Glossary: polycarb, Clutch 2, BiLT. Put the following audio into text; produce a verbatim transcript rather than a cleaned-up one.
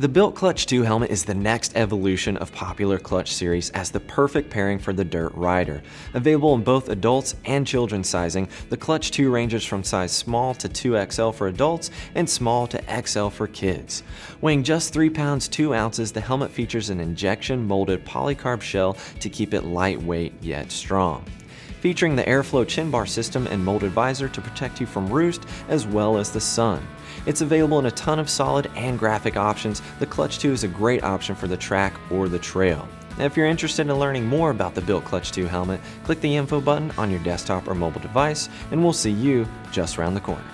The BiLT Clutch two helmet is the next evolution of popular Clutch series as the perfect pairing for the dirt rider. Available in both adults and children's sizing, the Clutch two ranges from size small to two X L for adults and small to X L for kids. Weighing just three pounds two ounces, the helmet features an injection molded polycarb shell to keep it lightweight yet strong. Featuring the Airflow chin bar system and molded visor to protect you from roost as well as the sun. It's available in a ton of solid and graphic options. The Clutch two is a great option for the track or the trail. Now, if you're interested in learning more about the BiLT Clutch two helmet, click the info button on your desktop or mobile device, and we'll see you just around the corner.